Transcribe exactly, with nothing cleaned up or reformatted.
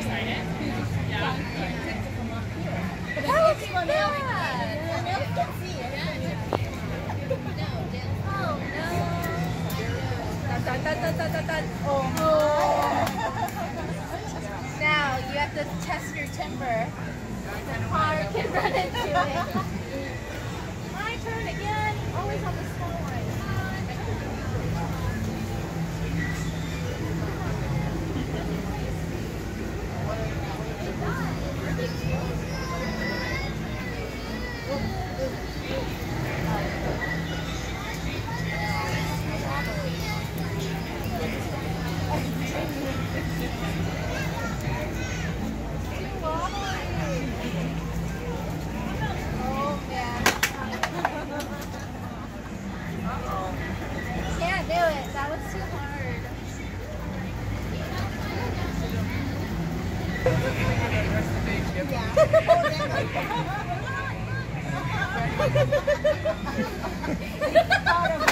excited? Yeah. But oh, it's fun. I can see it. Oh, no. Dun, dun, dun, dun, dun, dun. Oh, no. Now, you have to test your timber. The car can run into it. My turn again. Always on the small one. Yeah.